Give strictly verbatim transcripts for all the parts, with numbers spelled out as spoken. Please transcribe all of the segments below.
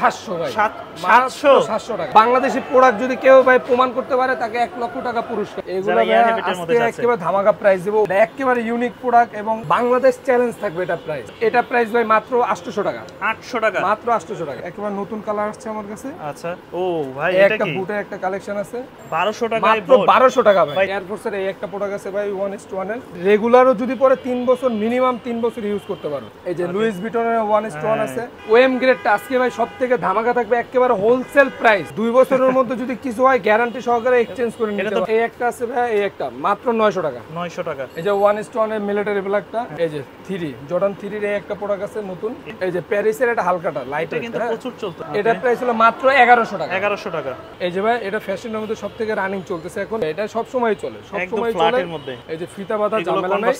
সাতশো ভাই, সাতশো টাকা। বাংলাদেশি প্রোডাক্ট যদি কেউ ভাই প্রমাণ করতে পারে তাকে এক লক্ষ টাকা পুরস্কার। এগুলো একেবারে ধামাকা প্রাইস দেবো, একেবারে ইউনিক প্রোডাক্ট এবং বাংলাদেশ চ্যালেঞ্জ থাকবে এটা প্রাইস। এটা প্রাইস ভাই মাত্র আটশোশো টাকা, আটশো টাকা মাত্র আটশোশো টাকা। একেবারে নতুন কালার আসছে আমার কাছে। আচ্ছা, ও ভাই একটা বুটের একটা কালেকশন আছে বারোশো টাকা, বারোশো টাকা ভাই। এয়ারফোর্সের এই একটা প্রোডাক্ট আছে ভাই ওয়ান ইস টু ওয়ান এর, রেগুলারও যদি পরে তিন বছর মিনিমাম তিন বছর ইউজ করতে পারো। এই যে লুইস ভিটনের ওয়ান ইস টু ওয়ান আছে ওএম গ্রেডটা আজকে ভাই সব থেকে ধামাকা থাকবে, একেবারে হোলসেল প্রাইস। দুই বছরের মধ্যে যদি কিছু হয় গ্যারান্টি সহকারে এক্সচেঞ্জ করে নিতে পারো। এই একটা আছে ভাই, এই একটা মাত্র নয়শো টাকা, নয়শো টাকা। এই যে ওয়ান ইস টু ওয়ান এর মিলিটারি ব্ল্যাকটা, এই যে থ্রি জর্ডান থ্রি এর একটা প্রোডাক্ট আছে নতুন, এই যে প্যারিসের একটা হালকাটা লাইটটা কিন্তু প্রচুর চলতো। এটা প্রাইস হলো মাত্র এগারোশো টাকা, এগারোশো টাকা। এই যে ভাই এটা ফ্যাশনের মধ্যে সব থেকে রানিং চলতেছে এখন, এটা সব সময় চলে, সব সময় চলে। এই যে ফিতা বাঁধা ঝামেলা নাই,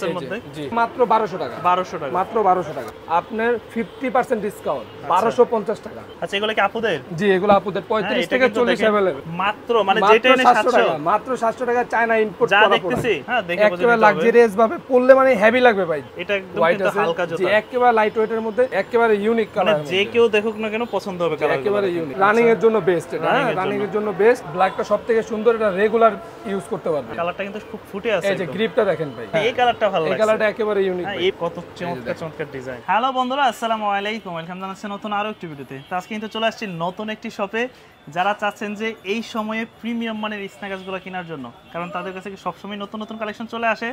মাত্র বারোশো টাকা, বারোশো টাকা, মাত্র বারোশো টাকা। আপনার ফিফটি পার্সেন্ট ডিসকাউন্ট, বারোশো পঞ্চাশ টাকা। আচ্ছা, এগুলো কি আপুদের? জি, এগুলো আপুদের পঁয়ত্রিশ থেকে চল্লিশ অ্যাভেলেবল, মাত্র মানে যেটাই সাতশো টাকা, মাত্র সাতশো টাকা। চায়না ইম্পোর্ট করা দেখতেছি, হ্যাঁ দেখে একেবারে লাক্সারিয়াস ভাবে পরলে মানে হেভি লাগবে ভাই। এটা একদম কিন্তু হালকা জুতা, জি একেবারে লাইট ওয়েটের মধ্যে, একেবারে ইউনিক কালার, মানে যে কেউ দেখুক না কেন পছন্দ হবে কালার, একেবারে ইউনিক। রানিং এর জন্য বেস্ট, এটা রানিং এর জন্য বেস্ট। ব্ল্যাকটা সবথেকে সুন্দর, এটা রেগুলার ইউজ করতে পারবে। কালারটা কিন্তু খুব ফুটে আছে, এই যে গ্রিপটা দেখেন ভাই, এই কালারটা ভালো লাগছে, এই কালারটা একেবারে ইউনিক। এই কত চমৎকার চমৎকার ডিজাইন। হ্যালো বন্ধুরা, আসসালামু আলাইকুম, ওয়েলকাম জানাচ্ছি নতুন আরো একটি ভিডিওতে। তো আজকে কিন্তু চলে আসছি নতুন একটি শপে, যারা চাচ্ছেন যে এই সময়ে প্রিমিয়াম মানের স্ন্যাকার্সগুলো কেনার জন্য, কারণ তাদের কাছে সবসময় নতুন নতুন কালেকশন চলে আসে।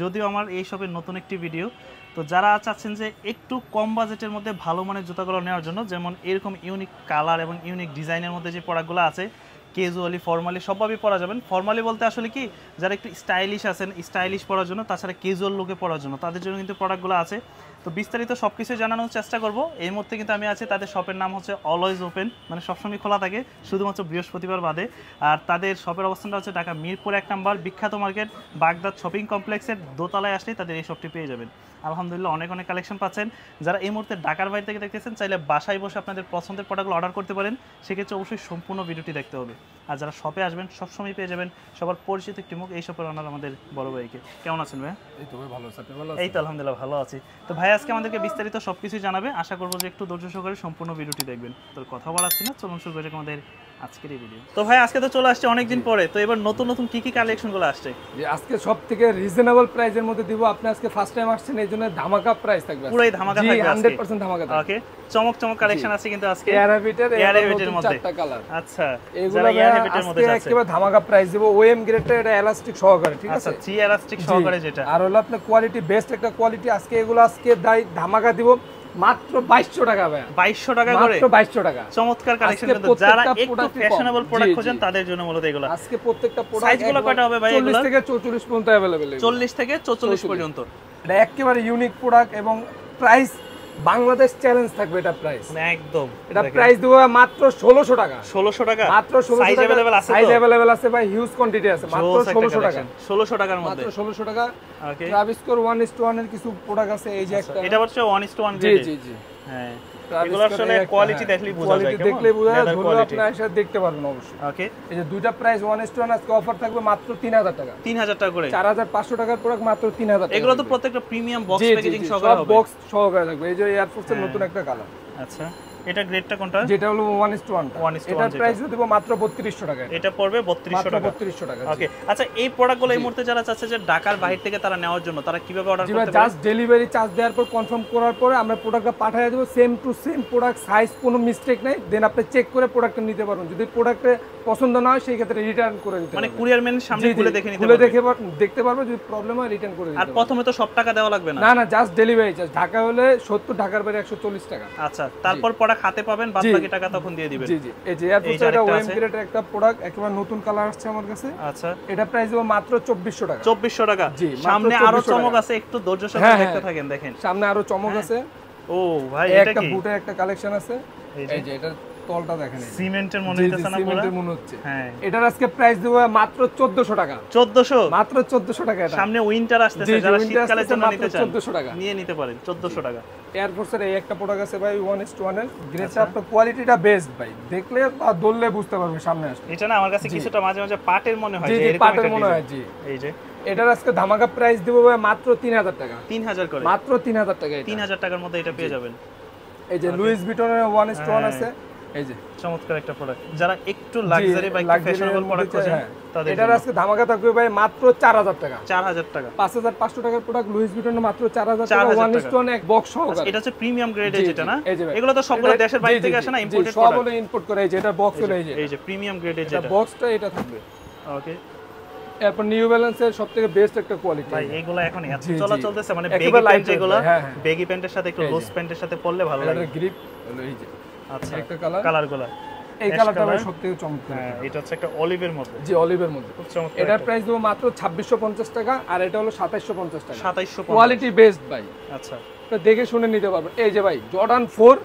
যদিও আমার এই শপের নতুন একটি ভিডিও, তো যারা চাচ্ছেন যে একটু কম বাজেটের মধ্যে ভালো মানের জুতাগুলো নেওয়ার জন্য, যেমন এরকম ইউনিক কালার এবং ইউনিক ডিজাইনের মধ্যে যে প্রোডাক্টগুলো আছে, ক্যাজুয়ালি ফর্মালি সবভাবেই পরা যাবেন। ফর্মালি বলতে আসলে কি, যারা একটু স্টাইলিশ আছেন স্টাইলিশ পরার জন্য, তাছাড়া ক্যাজুয়াল লুকে পরার জন্য, তাদের জন্য কিন্তু প্রোডাক্টগুলো আছে। তো বিস্তারিত সব কিছু জানানোর চেষ্টা করব। এই মুহূর্তে কিন্তু আমি আছি, তাদের শপের নাম হচ্ছে অলওয়েজ ওপেন, মানে সবসময় খোলা থাকে, শুধুমাত্র বৃহস্পতিবার বাদে। আর তাদের শপের অবস্থানটা হচ্ছে ঢাকা মিরপুর এক নাম্বার বিখ্যাত মার্কেট বাগদাদ শপিং কমপ্লেক্সের দোতলায় আসলেই তাদের এই শপটি পেয়ে যাবেন। আলহামদুলিল্লাহ অনেক অনেক কালেকশন পাচ্ছেন। যারা এই মুহূর্তে ঢাকার বাইরে থেকে দেখতেছেন, চাইলে বাসায় বসে আপনাদের পছন্দের প্রোডাক্টগুলো অর্ডার করতে পারেন, সেক্ষেত্রে অবশ্যই সম্পূর্ণ ভিডিওটি দেখতে হবে। আর যারা শপে আসবেন সবসময় পেয়ে যাবেন সবার পরিচিত একটি মুখ, এই শপের অনার আমাদের বড় ভাইকে। কেমন আছেন ভাই? এই তো ভালো আছি, আপনি ভালো আছেন? এই তো আলহামদুলিল্লাহ ভালো আছি। তো ভাই আজকে আমাদেরকে বিস্তারিত সবকিছু জানাবে, আশা করবো যে একটু ধৈর্য সহকারে সম্পূর্ণ ভিডিওটি দেখবেন। তোর কথা বলাচ্ছি না, চলুন শুরু করে আমাদের আজকের এই ভিডিও। তো ভাই আজকে তো চলে আসছে অনেকদিন পরে, তো এবার নতুন নতুন কি কি কালেকশনগুলো আসছে? আজকে সব থেকে রিজনেবল প্রাইসের মধ্যে দিব, আপনি আজকে ফার্স্ট টাইম আসছেন এই জন্য ধামাকা প্রাইস থাকবে, পুরোই ধামাকা থাকবে, হান্ড্রেড পার্সেন্ট ধামাকা থাকবে। ওকে, চমক চমক কালেকশন আছে কিন্তু আজকে, এয়ারভিটের এয়ারভিটের মধ্যে চারটা কালার। আচ্ছা, এগুলো এয়ারভিটের মধ্যে আছে, আজকে ধামাকা প্রাইস দেব। ওএম গ্রেডটা এটা এলাস্টিক সহকারে, ঠিক আছে? আচ্ছা, জি এলাস্টিক সহকারে, যেটা আর হলো আপনার কোয়ালিটি বেস্ট একটা কোয়ালিটি। আজকে এগুলো আজকে ধামাকা দিব মাত্র বাইশশো টাকা ভাই, বাইশশো টাকা করে, বাইশশো টাকা। চমৎকার কালেকশন, যারা একটু ফ্যাশনেবল প্রোডাক্ট খোঁজেন তাদের জন্য মূলত এগুলো। আজকে প্রত্যেকটা প্রোডাক্ট সাইজগুলো কয়টা হবে ভাই? চল্লিশ থেকে চৌচল্লিশ পর্যন্ত अवेलेबल, চল্লিশ থেকে চৌচল্লিশ পর্যন্ত। এটা একেবারে ইউনিক প্রোডাক্ট এবং প্রাইস বাংলাদেশ চ্যালেঞ্জ থাকবে এটা প্রাইস, একদম। এটা প্রাইস দেব মাত্র ষোলোশো টাকা, ষোলোশো টাকা মাত্র। সাইজ अवेलेबल আছে, সাইজ अवेलेबल আছে ভাই, হিউজ কোয়ান্টিটি আছে, মাত্র ষোলোশো টাকা, ষোলোশো টাকার মধ্যে, মাত্র ষোলোশো টাকা। Okay, Travis core one is to one এর কিছু প্রোডাক্ট আছে, এই যে একটা, এটা হচ্ছে one is to one grade. জি জি জি, হ্যাঁ, এগুলো আসলে কোয়ালিটি দেখলেই বোঝা যায়, কোয়ালিটি দেখলেই বোঝা যায়, ধরে আপনি এসে দেখতে পারবেন অবশ্যই। ওকে, এই যে দুইটা price one is to one আজকে অফার থাকবে মাত্র তিন হাজার টাকা, তিন হাজার টাকা করে। চার হাজার পাঁচশো টাকার প্রোডাক্ট মাত্র তিন হাজার টাকা। এগুলো তো প্রত্যেকটা প্রিমিয়াম বক্স প্যাকেজিং সহকারে হবে, বক্স সহকারে থাকবে। এই যে এয়ারফোর্সের নতুন একটা কালার। আচ্ছা, এটা গ্রেডটা কোনটা? যেটা হলো ওয়ান ইস টু ওয়ান টা, এটা প্রাইস দেব মাত্র বত্রিশশো টাকা, এটা পড়বে বত্রিশশো টাকা, বত্রিশশো টাকা। ওকে, আচ্ছা, এই প্রোডাক্টগুলো এই মুহূর্তে যারা চাচ্ছে যে ঢাকার বাইরে থেকে তারা নেওয়ার জন্য, তারা কিভাবে অর্ডার করতে পারবে? জাস্ট ডেলিভারি চার্জ দেওয়ার পর কনফার্ম করার পরে আমরা প্রোডাক্টটা পাঠিয়ে দেব, same to same product, size কোনো মিস্টেক নাই। দেন আপনি চেক করে প্রোডাক্টটা নিতে পারবেন, যদি প্রোডাক্টে পছন্দ না হয় সেই ক্ষেত্রে রিটার্ন করে দিতে হবে, মানে কুরিয়ার ম্যান সামনে খুলে দেখে নিতে পারবে, খুলে দেখে দেখতে পারবে, যদি প্রবলেম হয় রিটার্ন করে দিতে। আর প্রথমে তো সব টাকা দেওয়া লাগবে না? না না, জাস্ট ডেলিভারি চার্জ, ঢাকা হলে সত্তর, ঢাকার বাইরে একশো চল্লিশ টাকা। আচ্ছা, তারপর হাতে পাবেন, বাদ বাকি টাকা তখন দিয়ে দিবেন। জি জি, এই যে এয়ারফোর্স এটা ওএম গ্রেডের একটা প্রোডাক্ট, একেবারে নতুন কালার আসছে আমার কাছে। আচ্ছা, এটা প্রাইস হবে মাত্র চব্বিশশো টাকা, চব্বিশশো টাকা। সামনে আরো চমক আছে, একটু ধৈর্য সহকারে দেখতে থাকেন, দেখেন সামনে আরো চমক আছে। ও ভাই, এটা কি? একটা বুটের একটা কালেকশন আছে, এই যে এটা তলটা দেখেন, সিমেন্টের মনে হচ্ছে না, সিমেন্টের মনে হচ্ছে। হ্যাঁ, এটার আজকে প্রাইস দেব মাত্র চোদ্দশো টাকা, চোদ্দশো, মাত্র চোদ্দশো টাকা। এটা সামনে উইন্টার আসছে, যারা শীতকালে জন্য নিতে চান চোদ্দশো টাকা নিয়ে নিতে পারেন, চোদ্দশো টাকা। এয়ারফোর্সের এই একটা প্রোডাক্ট আছে ভাই ওয়ান ইস টু ওয়ান এর গ্রেডটা, আপনার কোয়ালিটিটা বেস্ট ভাই, দেখলে আর দললে বুঝতে পারবে সামনে আসছে। এটা না আমার কাছে কিছুটা মাঝে মাঝে পাটের মনে হয়, এরকম পাটের মনে হয়। জি, এই যে এটার আজকে ধামাকা প্রাইস দেব ভাই মাত্র তিন হাজার টাকা, তিন হাজার করে, মাত্র তিন হাজার টাকা, তিন হাজার টাকার মধ্যে এটা পেয়ে যাবেন। এই যে লুইস ভিটনের ওয়ান ইস টু ওয়ান আছে, এই যে চমৎকার একটা প্রোডাক্ট, যারা একটু লাক্সারি বা ফ্যাশনেবল প্রোডাক্ট খোঁজে তাদের এটা আজকে ধামাকা থাকবে ভাই মাত্র চার হাজার টাকা। চার হাজার টাকা পাঁচ হাজার পাঁচশো টাকার প্রোডাক্ট লুইস ভিটনের মাত্র চার হাজার টাকা, ওয়ান স্টোন এক বক্স সহকারে। এটা হচ্ছে প্রিমিয়াম গ্রেডের, যেটা না এগুলো তো সবগুলো দেশের বাইরে থেকে আসে না, ইম্পোর্টেড প্রোডাক্ট সবগুলো ইম্পোর্ট করে। এই যে এটা বক্স হলো, এই যে এই যে প্রিমিয়াম গ্রেডের যেটা বক্সটা এটা থাকবে। ওকে, এরপর নিউ ব্যালেন্সের সবথেকে বেস্ট একটা কোয়ালিটি ভাই। এগুলো এখন এত চলা চলতেছে, মানে বেগি প্যান্ট, এগুলো বেগি প্যান্টের সাথে একটু লুজ প্যান্টের সাথে পরলে ভালো লাগে। এটা গ্রিপ হলো, এই যে আচ্ছা একটা কালার, কালারগুলো এই কালারটা ভাই সবথেকে চমৎকার। এটা হচ্ছে একটা অলিভের মধ্যে, জি অলিভের মধ্যে, খুব চমৎকার। এটার প্রাইস দেব মাত্র ছাব্বিশশো পঞ্চাশ টাকা, আর এটা হলো সাতাইশশো পঞ্চাশ টাকা। সাতাইশশো পঞ্চাশ কোয়ালিটি বেস্ট ভাই। আচ্ছা, তো দেখে শুনে নিতে পারবেন। এই যে ভাই জর্ডান ফোর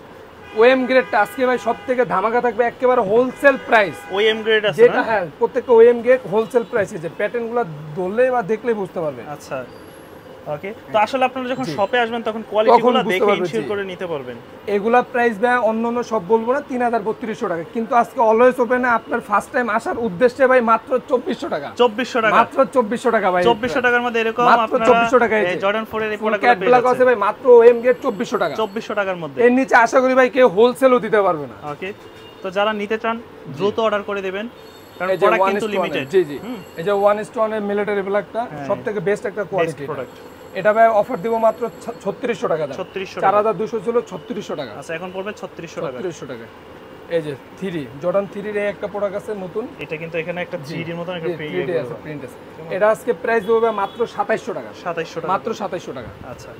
ওএম গ্রেডটা আজকে ভাই সবথেকে ধামাকা থাকবে, একেবারে হোলসেল প্রাইস। ওএম গ্রেড আছে যেটা, হ্যাঁ প্রত্যেকটা ওএম গ্রেড হোলসেল প্রাইসে। যে প্যাটার্নগুলো ধরলে বা দেখলে বুঝতে পারবেন। আচ্ছা ওকে, তো আসলে আপনারা যখন শপে আসবেন তখন কোয়ালিটিগুলো দেখে ইনশিওর করে নিতে পারবেন। এগুলা প্রাইস ভাই অন্যন্য সব বলবো না, তিন হাজার বত্রিশশো টাকা, কিন্তু আজকে অলওয়েজ ওপেনে আপনার ফার্স্ট টাইম আসার উদ্দেশ্যে ভাই মাত্র চব্বিশশো টাকা। চব্বিশশো টাকা মাত্র, চব্বিশশো টাকা ভাই, চব্বিশশো টাকার মধ্যে এরকম আপনারা চব্বিশশো টাকা। এই জর্ডান ফোর এর এই প্রোডাক্ট ব্ল্যাক আছে ভাই মাত্র এম গ্রেড চব্বিশশো টাকা, চব্বিশশো টাকার মধ্যে। এর নিচে আশা করি ভাই কেউ হোলসেলও দিতে পারবে না। ওকে, তো যারা নিতে চান দ্রুত অর্ডার করে দেবেন, কারণ প্রোডাক্ট কিন্তু লিমিটেড। জি জি, এই যে ওয়ান স্টোন এর মিলিটারি ব্ল্যাকটা সবথেকে বেস্ট একটা কোয়ালিটি প্রোডাক্ট। এটা ভাই অফার দিব মাত্র ছত্রিশশো টাকা, চার হাজার দুশো ছিল ছত্রিশশো টাকা। আচ্ছা, এখন পড়বে ছত্রিশশো টাকা, ছত্রিশশো টাকা। এই যে থ্রি জর্ডান থ্রি এর একটা প্রোডাক্ট আছে নতুন, এটা কিন্তু এখানে একটা থ্রি এর মত একটা প্রিন্ট আছে, প্রিন্ট আছে। এটা আজকে প্রাইস দেব ভাই মাত্র সাতাইশশো টাকা, সাতাইশশো টাকা, মাত্র সাতাইশশো টাকা। আচ্ছা,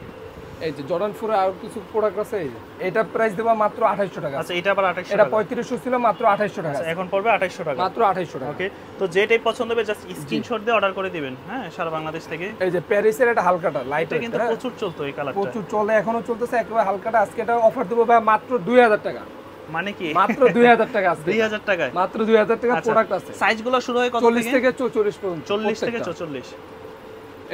এই যে জর্ডান ফোর আর কিছু প্রোডাক্ট আছে, এই যে এটা প্রাইস দেব মাত্র আঠাইশশো টাকা। আচ্ছা, এটা আবার আঠাইশশো, এটা পঁয়ত্রিশশো ছিল, মাত্র আঠাইশশো টাকা। আচ্ছা, এখন পড়বে আঠাইশশো টাকা, মাত্র আঠাইশশো টাকা। ওকে, তো যেটাই পছন্দ হবে জাস্ট স্ক্রিনশট দিয়ে অর্ডার করে দিবেন, হ্যাঁ সারা বাংলাদেশ থেকে। এই যে প্যারিসের এটা হালকাটা লাইটটা কিন্তু প্রচুর চলতো, এই কালারটা প্রচুর চলে, এখনো চলতেছে, একবার হালকাটা। আজকে এটা অফার দেব ভাই মাত্র দুই হাজার টাকা। মানে কি মাত্র দুই হাজার টাকা? আজকে দুই হাজার টাকা, মাত্র দুই হাজার টাকা প্রোডাক্ট আছে। সাইজগুলো শুরু হয় কত থেকে? চল্লিশ থেকে চৌচল্লিশ পর্যন্ত, চল্লিশ থেকে চৌচল্লিশ।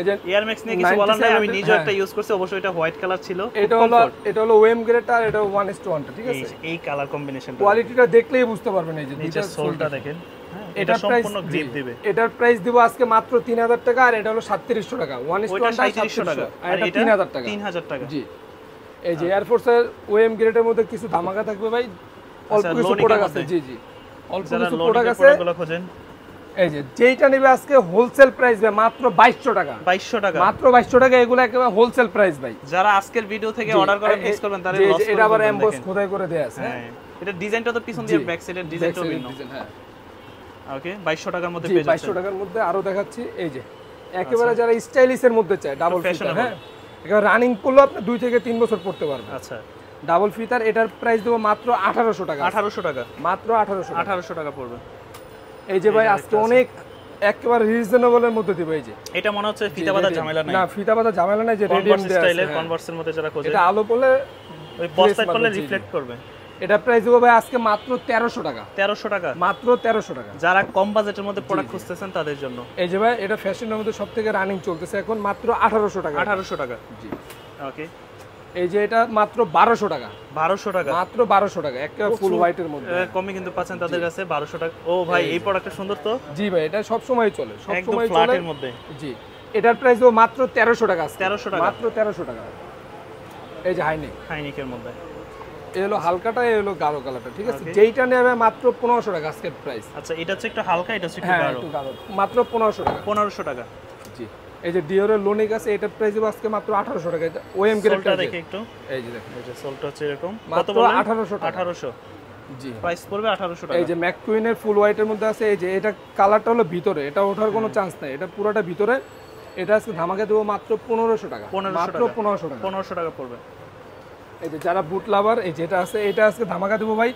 এজেন্ট এয়ার ম্যাক্স নিয়ে কিছু বলার নাই, আমি নিজে একটা ইউজ করছি, অবশ্যই এটা হোয়াইট কালার ছিল। এটা হলো এটা হলো ওএম গ্রেড, আর এটা ওয়ান ইজ টু ওয়ান টা, ঠিক আছে? এই কালার কম্বিনেশনটা, কোয়ালিটিটা দেখলেই বুঝতে পারবেন। এই যে নিচের সোলটা দেখেন, হ্যাঁ এটা সম্পূর্ণ গ্রিপ দিবে। এটার প্রাইস দেব আজকে মাত্র তিন হাজার টাকা, আর এটা হলো সাতত্রিশশো টাকা। ওয়ান ইজ টু ওয়ান টা সাতত্রিশশো টাকা, আর এটা তিন হাজার টাকা, তিন হাজার টাকা। জি, এই যে এয়ার ফোর্স এর ওএম গ্রেডের মধ্যে কিছু ধামাকা থাকবে ভাই, অল্প কিছু প্রোডাক্ট আছে। জি জি, অল্প কিছু প্রোডাক্ট আছে, এগুলো খোঁজেন। এই যে যেটা নেবে আজকে হোলসেল প্রাইস ভাই মাত্র বাইশশো টাকা, বাইশশো টাকা, মাত্র বাইশশো টাকা। এগুলো একেবারে হোলসেল প্রাইস ভাই, যারা আজকের ভিডিও থেকে অর্ডার করে মিস করবেন তাহলে লস। এটা আবার এমবস খোদাই করে দেয়া আছে, হ্যাঁ এটা ডিজাইনটা তো পিছন দিয়ে ব্যাক সাইডের ডিজাইনটা ভিন্ন। হ্যাঁ ওকে, বাইশশো টাকার মধ্যে পেয়ে যাচ্ছে। বাইশশো টাকার মধ্যে আরো দেখাচ্ছি, এই যে একেবারে যারা স্টাইলিশের মধ্যে চায় ডাবল ফিটার, হ্যাঁ একেবারে রানিং করলে আপনি দুই থেকে তিন বছর পড়তে পারবেন। আচ্ছা, ডাবল ফিটার, এটার প্রাইস দেব মাত্র আঠারোশো টাকা, আঠারোশো টাকা, মাত্র আঠারোশো, আঠারোশো টাকা পড়বে। এই যে ভাই আজকে অনেক একেবারে রিজনেবল এর মধ্যে দিব। এই যে এটা মনে হচ্ছে ফিতা বাঁধা ঝামেলা নাই, না ফিতা বাঁধা ঝামেলা নাই। যে রেডিয়াম স্টাইলের কনভার্সের মধ্যে যারা খোঁজে, এটা আলো পড়লে ওই বক্সটা পড়লে রিফ্লেক্ট করবে। এটা প্রাইস দেব ভাই আজকে মাত্র তেরোশো টাকা, তেরোশো টাকা, মাত্র তেরোশো টাকা, যারা কম বাজেটের মধ্যে প্রোডাক্ট খুঁজতেছেন তাদের জন্য। এই যে ভাই এটা ফ্যাশনের মধ্যে সবথেকে রানিং চলতেছে এখন, মাত্র আঠারোশো টাকা, আঠারোশো টাকা। জি ওকে, এই যে এটা মাত্র বারোশো টাকা, বারোশো টাকা, মাত্র বারোশো টাকা, একটা ফুল হোয়াইট এর মধ্যে কমে কিন্তু পাচ্ছেন তাদের কাছে বারোশো টাকা। ও ভাই এই প্রোডাক্টটা সুন্দর তো। জি ভাই, এটা সব সময় চলে, সব সময় চলে এর মধ্যে। জি, এটার প্রাইস ও মাত্র তেরোশো টাকা, তেরোশো টাকা, মাত্র তেরোশো টাকা। এই যে হাইনেক, হাইনেকের মধ্যে এই হলো হালকাটা, এই হলো গাঢ় কালারটা, ঠিক আছে? যেইটা নেবে মাত্র পনেরোশো টাকা আজকের প্রাইস। আচ্ছা, এটা হচ্ছে একটু হালকা, এটা হচ্ছে একটু গাঢ়, মাত্র পনেরোশো টাকা, পনেরোশো টাকা। জি, এই যে ডিওরের লোনিক আছে, এটা প্রাইস আজকে মাত্র আঠারোশো টাকা। এটা ওএম গ্রেডটা দেখে একটু, এই যে দেখেন এটা সোলটা হচ্ছে এরকম, কত বলে আঠারোশো টাকা, আঠারোশো। জি, প্রাইস পড়বে আঠারোশো টাকা। এই যে ম্যাককুইনের ফুল হোয়াইটের মধ্যে আছে, এই যে এটা কালারটা হলো ভিতরে, এটা ওঠার কোনো চান্স নাই, এটা পুরোটা ভিতরে। এটা আজকে ধামাকে দেব মাত্র পনেরোশো টাকা, মাত্র পনেরোশো টাকা, পনেরোশো টাকা পড়বে। এই যে যারা বুট লাভার, এই যেটা আছে এটা আজকে ধামাকে দেব ভাই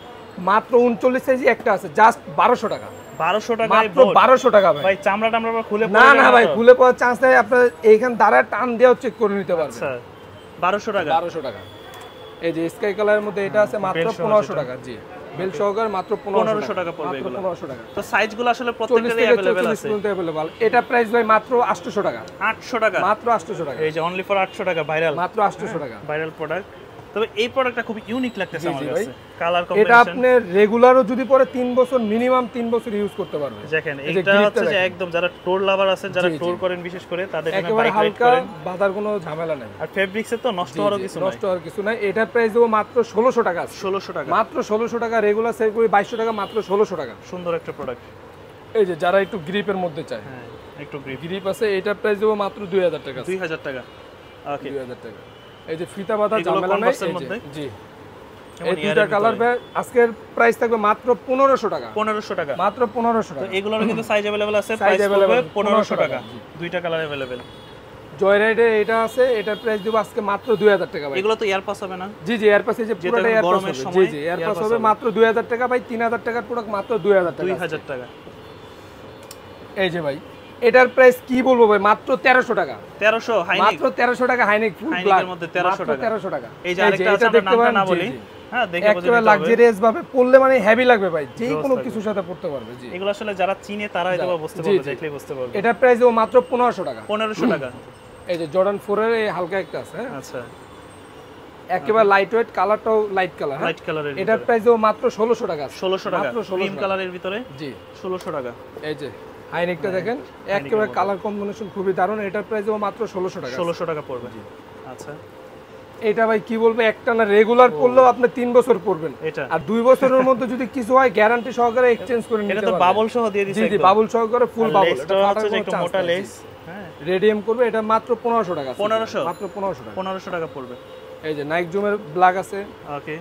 মাত্র উনচল্লিশ সাইজে একটা আছে, জাস্ট বারোশো টাকা, বারোশো টাকায় মাত্র বারোশো টাকা ভাই। ভাই চামড়া টামড়া খুলে না না ভাই, খুলে পাওয়ার চান্স নাই, আপনার এইখানে দাঁড়া টান দিয়ে চেক করে নিতে পারবেন। আচ্ছা, বারোশো টাকা, বারোশো টাকা। এই যে স্কাই কালারের মধ্যে এটা আছে মাত্র পনেরোশো টাকা। জি, বেল সহকার মাত্র পনেরোশো টাকা পড়বে এগুলো, পনেরোশো টাকা। তো সাইজগুলো আসলে প্রত্যেকটারই अवेलेबल আছে, अवेलेबल। এটা প্রাইস ভাই মাত্র আটশো টাকা, আটশো টাকা, মাত্র আটশো টাকা। এই যে অনলি ফর আটশো টাকা, ভাইরাল, মাত্র আটশো টাকা, ভাইরাল প্রোডাক্ট। তবে এই প্রোডাক্টটা খুব ইউনিক লাগতেছে আমার কাছে। কালার কম্বিনেশন এটা আপনি রেগুলারও যদি পরে তিন বছর মিনিমাম তিন বছর ইউজ করতে পারবেন। দেখেন এটা হচ্ছে একদম যারা ট্যুর লাভার আছেন, যারা ট্যুর করেন বিশেষ করে তাদের জন্য বাইক রাইড করেন, বাজার কোনো ঝামেলা নাই। আর ফেব্রিক্সে তো নষ্ট হওয়ার কিছু নাই, নষ্ট হওয়ার কিছু নাই। এটার প্রাইস দেব মাত্র ষোলশো টাকা। ষোলশো টাকা মাত্র ষোলশো টাকা। রেগুলার সেল করি বাইশশো টাকা, মাত্র ষোলশো টাকা। সুন্দর একটা প্রোডাক্ট। এই যে যারা একটু গ্রিপের মধ্যে চায়, হ্যাঁ একটু গ্রিপ গ্রিপ আছে। এটার প্রাইস দেব মাত্র দুই হাজার টাকা। দুই হাজার টাকা, ওকে দুই হাজার টাকা। এই যে ফিতা বাঁধা জামেলা নাই। জি এই দুইটা কালার ভাই আজকের প্রাইস থাকবে মাত্র পনেরোশো টাকা। পনেরোশো টাকা মাত্র পনেরোশো টাকা। এগুলোর কিন্তু সাইজ अवेलेबल আছে, প্রাইস হবে পনেরোশো টাকা। দুইটা কালার अवेलेबल। জয়রাইডে এটা আছে, এটার প্রাইস দেব আজকে মাত্র দুই হাজার টাকা ভাই। এগুলো তো এয়ার পাস হবে না? জি জি এয়ার পাস। এই যে পুরোটা এয়ার পাস। জি জি এয়ার পাস হবে মাত্র দুই হাজার টাকা ভাই। তিন হাজার টাকার প্রোডাক্ট মাত্র দুই হাজার টাকা। দুই হাজার টাকা। এই যে ভাই এটার প্রাইস কি বলবো ভাই, মাত্র তেরোশো টাকা। তেরোশো হাইনিক, মাত্র তেরোশো টাকা হাইনিক ফুল ব্ল্যাক মধ্যে তেরোশো টাকা। তেরোশো টাকা। এই যে আরেকটা আছে, আমরা নামটা না বলি। হ্যাঁ দেখে বুঝতে পারবে, লাক্সারিয়াস ভাবে পরলে মানে হেভি লাগবে ভাই, যে কোনো কিছুর সাথে পরতে পারবে। জি এগুলো আসলে যারা চিনে তারা এটা বুঝতে পারবে, দেখলেই বুঝতে পারবে। এটার প্রাইস ও মাত্র পনেরোশো টাকা। পনেরোশো টাকা। এই যে জর্ডান ফোর এর এই হালকা একটা আছে। আচ্ছা একেবারে লাইটওয়েট, কালারটাও লাইট কালার। লাইট কালারের এটার প্রাইস ও মাত্র ষোলশো টাকা। ষোলশো টাকা ক্রিম কালারের ভিতরে। জি ষোলশো টাকা। এই যে হাইনেকটা দেখেন, একেবারে কালার কম্বিনেশন খুবই দারুণ। এটার প্রাইস ও মাত্র ষোলশো টাকা। ষোলশো টাকা পড়বে। আচ্ছা এটা ভাই কি বলবো, একটা না রেগুলার পরলেও আপনি তিন বছর পরবেন। আর দুই বছরের মধ্যে যদি কিছু হয় গ্যারান্টি সহকারে এক্সচেঞ্জ করে নিতে পারবেন। এটা তো বাবল সহ দিয়ে দিয়েছে। জি বাবল সহকারে ফুল বাবল। এটা হচ্ছে একটা মোটা লেস, হ্যাঁ রেডিয়াম করবে। এটা মাত্র পনেরোশো টাকা। পনেরোশো মাত্র পনেরোশো টাকা। পনেরোশো টাকা পড়বে। এই যে নাইক জুমের ব্ল্যাক আছে। ওকে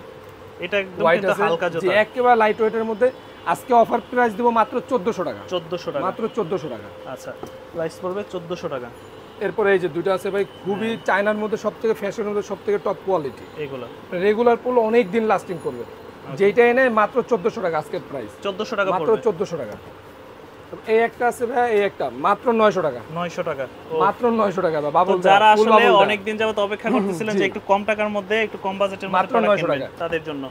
এটা একদম কিন্তু হালকা জুতা। জি একেবারে লাইটওয়েটের মধ্যে আজকে অফার প্রাইস দেব মাত্র চোদ্দশো টাকা। চোদ্দশো টাকা মাত্র চোদ্দশো টাকা। আচ্ছা প্রাইস পড়বে চোদ্দশো টাকা। এরপরে এই যে দুটো আছে ভাই, খুবই চায়নার মধ্যে সবথেকে ফ্যাশনের মধ্যে সবথেকে টপ কোয়ালিটি। এগুলো রেগুলার পরলে অনেক দিন লাস্টিং করবে। যেটা এনে মাত্র চোদ্দশো টাকা আজকের প্রাইস। চোদ্দশো টাকা মাত্র। চোদ্দশো টাকা। এই একটা আছে ভাই, এই একটা মাত্র নয়শো টাকা। নয়শো টাকা মাত্র। নয়শো টাকা বাবু, যারা আসলে অনেক দিন যাবত অপেক্ষা করতেছিলেন যে একটু কম টাকার মধ্যে একটু কম বাজেটের মাত্র নয়শো টাকা তাদের জন্য।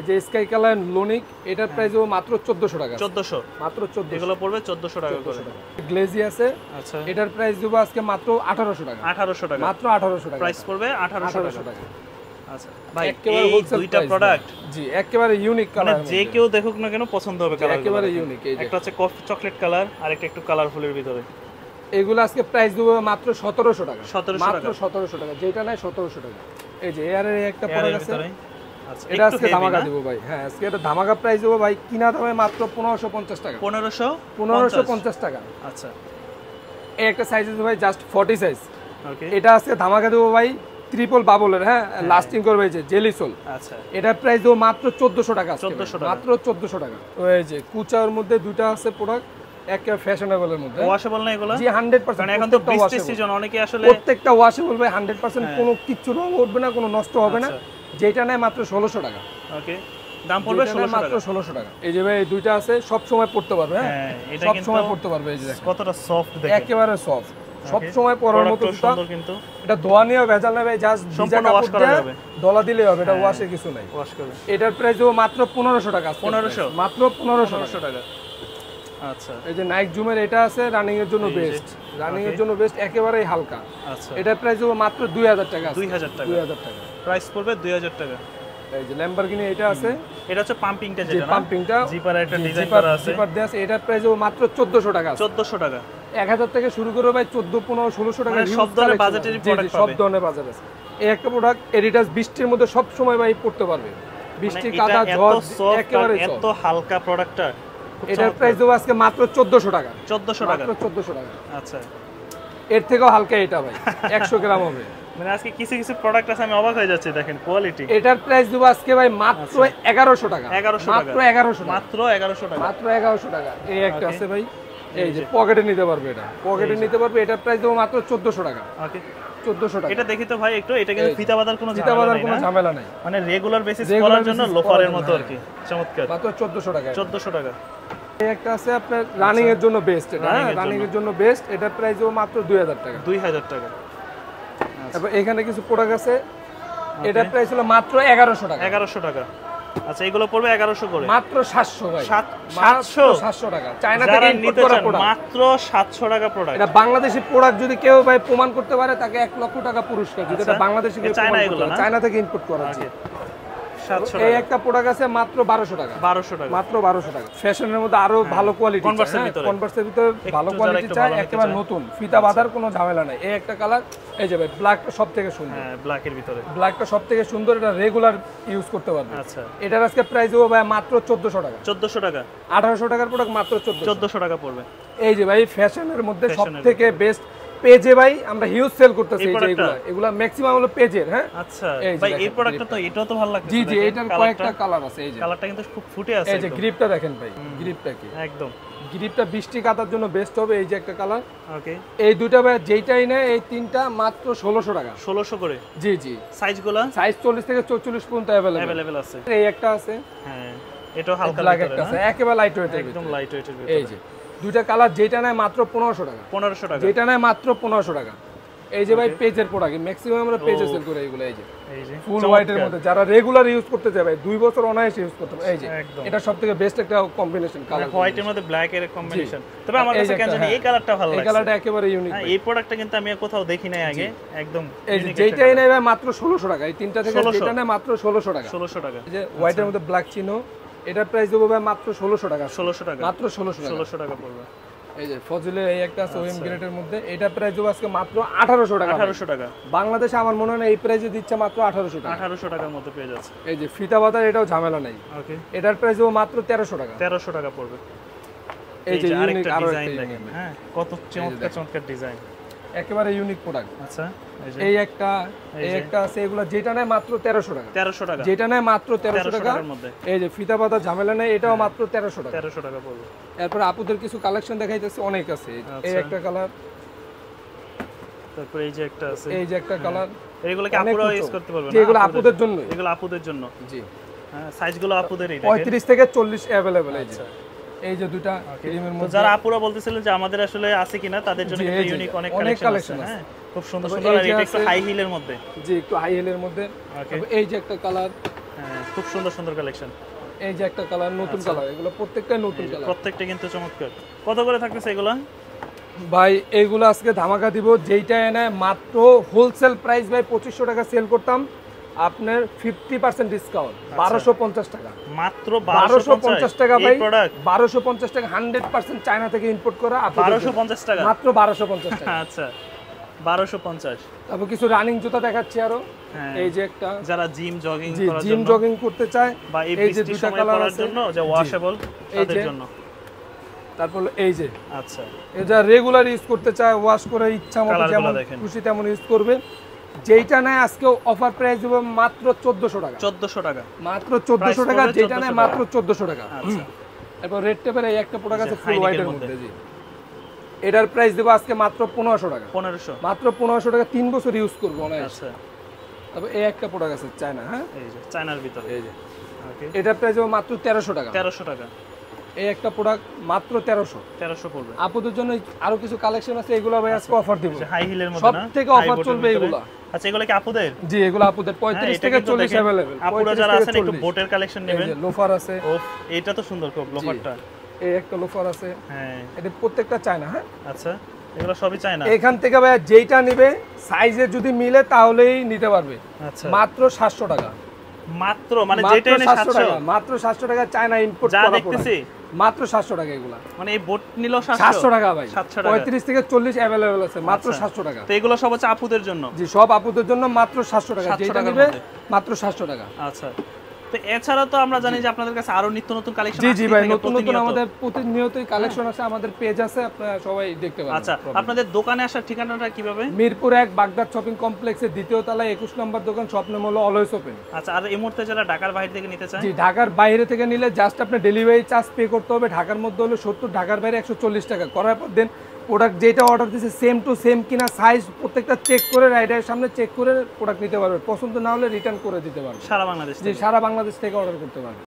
এই যে স্কাই কালার লোনিক, এটার প্রাইস ও মাত্র চোদ্দশো টাকা। চোদ্দশো মাত্র চোদ্দশো। এগুলো পড়বে চোদ্দশো টাকা করে। গ্লেজি আছে। আচ্ছা এটার প্রাইস দেবো আজকে মাত্র আঠারোশো টাকা। আঠারোশো টাকা মাত্র। আঠারোশো টাকা প্রাইস পড়বে। আঠারোশো টাকা। আচ্ছা ভাই একেবারে দুইটা প্রোডাক্ট। জি একেবারে ইউনিক কালার, মানে যে কেউ দেখুক না কেন পছন্দ হবে কালার। একেবারে ইউনিক। এই একটা হচ্ছে কফি চকলেট কালার, আরেকটা একটু কালারফুলের ভিতরে। এগুলো আজকে প্রাইস দেবো মাত্র সতেরোশো টাকা। সতেরোশো টাকা। সতেরোশো টাকা যেটা নাই সতেরোশো টাকা। এই যে এর একটা প্রোডাক্ট আছে। এটা আজকে ধামাকা দেবো ভাই। হ্যাঁ আজকে এটা ধামাকা প্রাইস দেবো ভাই, কিনা দামে মাত্র পনেরোশো পঞ্চাশ টাকা। পনেরোশো পনেরোশো পঞ্চাশ টাকা। আচ্ছা এই একটা সাইজ আছে ভাই, জাস্ট ফর্টি সাইজ। এটা আজকে ধামাকা দেবো ভাই, ট্রিপল বাবলের। হ্যাঁ লাস্টিং করবে। এই যে জেলি সোল। আচ্ছা এটার প্রাইস দেবো মাত্র চোদ্দশো টাকা। চোদ্দশো মাত্র চোদ্দশো টাকা। এই যে কুচার মধ্যে দুইটা আছে প্রোডাক্ট, একটা ফ্যাশনেবলের মধ্যে। ওয়াশেবল না এগুলো? জি হান্ড্রেড পার্সেন্ট। মানে এখন তো বৃষ্টির সিজন, অনেকে আসলে প্রত্যেকটা ওয়াশেবল ভাই হান্ড্রেড পার্সেন্ট, কোনো কিচ্ছু রং উঠবে না, কোনো নষ্ট হবে না। যেটা নেয় মাত্র ষোলশো টাকা। ওকে দাম পড়বে মাত্র ষোলশো টাকা। এই যে ভাই দুইটা আছে, সব সময় পড়তে পারবে। হ্যাঁ এটা সব সময় পড়তে পারবে। এই যে কতটা সফট দেখেন, একেবারে সফট, সব সময় পরার মতো। কিন্তু এটা ধোয়া নিয়ে ভেজাল না ভাই, জাস্ট সম্পূর্ণ ওয়াশ করা যাবে, ধোয়া দিলে হবে, এটা ওয়াশে কিছু নাই, ওয়াশ করবে। এটার প্রাইসও মাত্র পনেরোশো টাকা। পনেরোশো মাত্র পনেরোশো টাকা। আচ্ছা এই যে নাইক জুমের এটা আছে, রানিং এর জন্য বেস্ট। রানিং এর জন্য বেস্ট, একেবারে হালকা। আচ্ছা এটার প্রাইসও মাত্র দুই হাজার টাকা। দুই হাজার টাকা। দুই হাজার টাকা প্রাইস পড়বে। দুই হাজার টাকা। এই যে ল্যাম্বরগিনি এটা আছে। এটা হচ্ছে পাম্পিংটা, যেটা পাম্পিংটা জিপার একটা ডিজাইন করা আছে, জিপার দেয়া আছে। এটার প্রাইসও মাত্র চোদ্দশো টাকা। চোদ্দশো টাকা। এক হাজার থেকে শুরু করে ভাই চোদ্দ পনেরো ষোলশো টাকা, সব ধরনের বাজেটেরই প্রোডাক্ট পাবে। সব ধরনের বাজেট আছে। এই একটা প্রোডাক্ট এডিডাস বৃষ্টির মধ্যে সব সময় ভাই পড়তে পারবে। বৃষ্টি, কাদা, ঝড়, একেবারে এত হালকা প্রোডাক্টটা। এটার প্রাইস দেবো আজকে মাত্র চোদ্দশো টাকা। চোদ্দশো টাকা। চোদ্দশো টাকা। আচ্ছা এর থেকেও হালকা এটা ভাই, একশো গ্রাম হবে। মানে আজকে কিছু কিছু প্রোডাক্ট আছে আমি অবাক হয়ে যাচ্ছি, দেখেন কোয়ালিটি। এটার প্রাইস দেবো আজকে ভাই মাত্র এগারোশো টাকা। এগারোশো টাকা মাত্র। এগারোশো মাত্র। এগারোশো টাকা মাত্র। এগারোশো টাকা। এই একটা আছে ভাই, এই যে পকেটে নিতে পারবে, এটা পকেটে নিতে পারবে। এটার প্রাইস দেবো মাত্র চোদ্দশো টাকা। ওকে চোদ্দশো টাকা। এটা দেখি তো ভাই একটু, এটা কিন্তু ফিতা বাঁধার কোনো ফিতা বাঁধার কোনো ঝামেলা নাই, মানে রেগুলার বেসিস করার জন্য লোফারের মতো আর কি। চমৎকার। মাত্র চোদ্দশো টাকা। চোদ্দশো টাকা। এই একটা আছে আপনার রানিং এর জন্য বেস্ট। এটা রানিং এর জন্য বেস্ট। এটার প্রাইস ও মাত্র দুই হাজার টাকা। দুই হাজার টাকা। তারপর এখানে কিছু প্রোডাক্ট আছে, এটার প্রাইস হলো মাত্র এগারোশো টাকা। এগারোশো টাকা। আচ্ছা, এগুলো পড়বে এগারোশো করে, মাত্র সাতশো সাতশো সাতশো টাকা। চায়না থেকে নিতে মাত্র সাতশো টাকা প্রোডাক্ট। এটা বাংলাদেশি প্রোডাক্ট যদি কেউ ভাই প্রমাণ করতে পারে তাকে এক লক্ষ টাকা পুরস্কার। যেটা বাংলাদেশি চায়না, এগুলো চায়না থেকে ইম্পোর্ট করা আছে। এই একটা প্রোডাক্ট আছে মাত্র বারোশো টাকা, বারোশো টাকা মাত্র বারোশো টাকা। ফ্যাশনের মধ্যে আরো ভালো কোয়ালিটি, কনভার্সের ভিতরে কনভার্সের ভিতরে ভালো কোয়ালিটি চাই, একেবারে নতুন, ফিতা বাঁধার কোনো ঝামেলা নাই। এই একটা কালার, এই যে ভাই ব্ল্যাকটা সবথেকে সুন্দর। হ্যাঁ, ব্ল্যাকের ভিতরে ব্ল্যাকটা সবথেকে সুন্দর, এটা রেগুলার ইউজ করতে পারবে। আচ্ছা, এটার আজকে প্রাইস হবে ভাই মাত্র চোদ্দশো টাকা। চোদ্দশো টাকা, আঠারোশো টাকার প্রোডাক্ট মাত্র চোদ্দশো টাকা পড়বে। এই যে ভাই ফ্যাশনের মধ্যে সবথেকে বেস্ট পেজে ভাই আমরা হিউজ সেল করতেছি এইগুলো, এগুলো ম্যাক্সিমাম হলো পেজের। হ্যাঁ আচ্ছা ভাই, এই প্রোডাক্টটা তো এটাও তো ভালো লাগছে। জি জি, এটার কয়েকটা কালার আছে। এই যে কালারটা কিন্তু খুব ফুটে আছে। এই যে গ্রিপটা দেখেন ভাই, গ্রিপটা কি একদম, গ্রিপটা বৃষ্টি কাটার জন্য বেস্ট হবে। এই যে একটা কালার, ওকে। এই দুটো ভাই যেইটাই না, এই তিনটা মাত্র ষোলশো টাকা, ষোলশো করে। জি জি, সাইজগুলো সাইজ চল্লিশ থেকে চৌচল্লিশ পর্যন্ত অ্যাভেলেবল আছে। এই একটা আছে, হ্যাঁ এটাও হালকা লাগে, একেবারে লাইট ওয়েট, একদম লাইট ওয়েটের ভিতরে। এই যে দুইটা কালার, যেটা নেয় মাত্র পনেরোশো টাকা, পনেরোশো টাকা, যেটা নেয় মাত্র পনেরোশো টাকা। এই যে ভাই পেজের প্রোডাক্ট ম্যাক্সিমাম আমরা পেজে সেল করি এগুলো। এই যে ফুল হোয়াইট এর মধ্যে যারা রেগুলার ইউজ করতে চায় ভাই, দুই বছর অনায়াসে ইউজ করতে পারবে। এই যে এটা সবথেকে বেস্ট একটা কম্বিনেশন কালার, হোয়াইট এর মধ্যে ব্ল্যাক এর কম্বিনেশন। তবে আমার কাছে কেন জানি এই কালারটা ভালো লাগে, এই কালারটা একেবারে ইউনিক। এই প্রোডাক্টটা কিন্তু আমি কোথাও দেখি নাই আগে, একদম ইউনিক। যেটাই নেয় ভাই মাত্র ষোলশো টাকা, এই তিনটা থেকে যেটা নেয় মাত্র ষোলশো টাকা, ষোলশো টাকা। এই যে হোয়াইট এর মধ্যে ব্ল্যাক চিহ্ন, এটার প্রাইস দেবো ভাই মাত্র ষোলশো টাকা, ষোলশো টাকা মাত্র, ষোলশো ষোলশো টাকা পড়বে। এই যে ফজলের এই একটা সোয়েম গ্রেডের মধ্যে, এটা প্রাইস দেবো আজকে মাত্র আঠারোশো টাকা, আঠারোশো টাকা। বাংলাদেশে আমার মনে হয় না এই প্রাইসে দিচ্ছে, মাত্র আঠারোশো টাকা, আঠারোশো টাকার মধ্যে পেয়ে যাচ্ছে। এই যে ফিতা বাঁধার, এটাও ঝামেলা নেই। ওকে, এটার প্রাইস দেবো মাত্র তেরোশো টাকা, তেরোশো টাকা পড়বে। এই যে ইউনিক ডিজাইন দেখেন, হ্যাঁ কত চমৎকার চমৎকার ডিজাইন, একেবারে ইউনিক প্রোডাক্ট। আচ্ছা, এই একটা এই একটা আছে, এগুলো যেটা নেয় মাত্র তেরোশো টাকা, তেরোশো টাকা, যেটা নেয় মাত্র তেরোশো টাকার মধ্যে। এই যে ফিতা পাতা ঝামেলা নেই, এটাও মাত্র তেরোশো টাকা, তেরোশো টাকা পড়বে। এরপর আপুদের কিছু কালেকশন দেখাইতেছে, অনেক আছে। এই একটা কালার, তারপর এই যে একটা আছে, এই যে একটা কালার। এগুলো কি আপুরা ইউজ করতে পারবে না? এগুলো আপুদের জন্য, এগুলো আপুদের জন্য। জি হ্যাঁ, সাইজগুলো আপুদেরই, পঁয়ত্রিশ থেকে চল্লিশ অ্যাভেলেবল। এই যে এই যে দুটো ক্রিমের মধ্যে, যারা আপুরা বলতেছিলেন যে আমাদের আসলে আছে কিনা, তাদের জন্য কিন্তু ইউনিক অনেক কালেকশন আছে। খুব সুন্দর সুন্দর, আর এটা একটু হাই হিলের মধ্যে। জি, একটু হাই হিলের মধ্যে। এই যে একটা কালার, হ্যাঁ খুব সুন্দর সুন্দর কালেকশন। এই যে একটা কালার, নতুন কালার, এগুলো প্রত্যেকটা নতুন কালার, প্রত্যেকটা কিন্তু চমৎকার। কত করে থাকতেছে এগুলো ভাই? এগুলো আজকে ধামাকা দিব, যেইটা এনে মাত্র হোলসেল প্রাইস ভাই পঁচিশশো টাকা সেল করতাম, আপনার পঞ্চাশ পার্সেন্ট ডিসকাউন্ট বারোশো পঞ্চাশ টাকা, মাত্র বারোশো পঞ্চাশ টাকা ভাই। বারোশো পঞ্চাশ টাকা, একশো পার্সেন্ট চায়না থেকে ইম্পোর্ট করা, বারোশো পঞ্চাশ টাকা মাত্র, বারোশো পঞ্চাশ টাকা। আচ্ছা, বারোশো পঞ্চাশ। তারপর কিছু রানিং জুতা দেখাচ্ছি আরো। এই যে একটা, যারা জিম জগিং করার জন্য, জিম জগিং করতে চায় বা এই যে দুটো কালার জন্য যে ওয়াশেবল, তাদের জন্য। তারপর এই যে, আচ্ছা এটা রেগুলার ইউজ করতে চায়, ওয়াশ করে ইচ্ছা মতো যেমন খুশি তেমন ইউজ করবে। যেটা নেয় আজকে অফার প্রাইস দেব মাত্র চোদ্দশো টাকা, চোদ্দশো টাকা মাত্র, চোদ্দশো টাকা যেটা নেয় মাত্র চোদ্দশো টাকা। এরপর রেড টেপের এই একটা প্রোডাক্ট আছে ফুল হোয়াইটের মধ্যে, জি এটার প্রাইস দেব আজকে মাত্র পনেরোশো টাকা, পনেরোশো মাত্র, পনেরোশো টাকা তিন বছর ইউজ করবো। আচ্ছা, তারপর এই একটা প্রোডাক্ট আছে চায়না, হ্যাঁ এই যে চায়নার ভিতরে, এই যে এটার প্রাইস দেব মাত্র তেরোশো টাকা, তেরোশো টাকা। এই একটা প্রোডাক্ট মাত্র তেরোশো, তেরোশো পড়বে। আপুদের জন্য আরো কিছু কালেকশন আছে, এগুলো ভাই আজকে অফার দিব, হাই হিলের মধ্যে সব থেকে অফার চলবে এগুলো। আচ্ছা, এগুলো কি আপুদের? জি, এগুলো আপুদের, পঁয়ত্রিশ থেকে চল্লিশ अवेलेबल। আপুরা যারা আছেন একটু বোটের কালেকশন নেবেন, লোফার আছে, ওফ এটা তো সুন্দর খুব লোফারটা। এই একটা লোফার আছে, হ্যাঁ এটা প্রত্যেকটা চায়না। হ্যাঁ আচ্ছা, এগুলো সবই চায়না। এখান থেকে ভাই যেটা নেবে সাইজে যদি মিলে তাহলেই নিতে পারবে। আচ্ছা, মাত্র সাতশো টাকা, মাত্র মানে যেটা এনে সাতশো, মাত্র সাতশো টাকা চায়না ইম্পোর্ট করা দেখতেছি, মাত্র সাতশো টাকা। এগুলা মানে এই বোট নিলো সাতশো টাকা ভাই, পঁয়ত্রিশ থেকে চল্লিশ অ্যাভেলেবল আছে, মাত্র সাতশো টাকা। তো এগুলো সব হচ্ছে আপুদের জন্য। জি, সব আপুদের জন্য মাত্র সাতশো টাকা, যেটা নেবে মাত্র সাতশো টাকা। আচ্ছা, তো এছাড়া তো আমরা জানি যে আপনাদের কাছে আরো নিত্য নতুন কালেকশন আছে। জি জি ভাই, নতুন নতুন আমাদের প্রতিনিয়তই কালেকশন আছে, আমাদের পেজ আছে, আপনারা সবাই দেখতে পাবেন। আচ্ছা, আপনাদের দোকানে আসার ঠিকানাটা কিভাবে? মিরপুর এক বাগদাদ শপিং কমপ্লেক্সের দ্বিতীয় তলায় একুশ নম্বর দোকান, শপ নাম হলো অলওয়েজ ওপেন। আচ্ছা, আর এই মুহূর্তে যারা ঢাকার বাইরে থেকে নিতে চায়? জি, ঢাকার বাইরে থেকে নিলে জাস্ট আপনি ডেলিভারি চার্জ পে করতে হবে, ঢাকার মধ্যে হলো সত্তর, ঢাকার বাইরে একশো চল্লিশ টাকা। করার পর দেন প্রোডাক্ট যেটা অর্ডার দিয়েছে সেম টু সেম কিনা সাইজ প্রত্যেকটা চেক করে রাইডারের সামনে চেক করে প্রোডাক্ট নিতে পারবে, পছন্দ না হলে রিটার্ন করে দিতে পারবে। সারা বাংলাদেশ, সারা বাংলাদেশ থেকে অর্ডার করতে পারবে।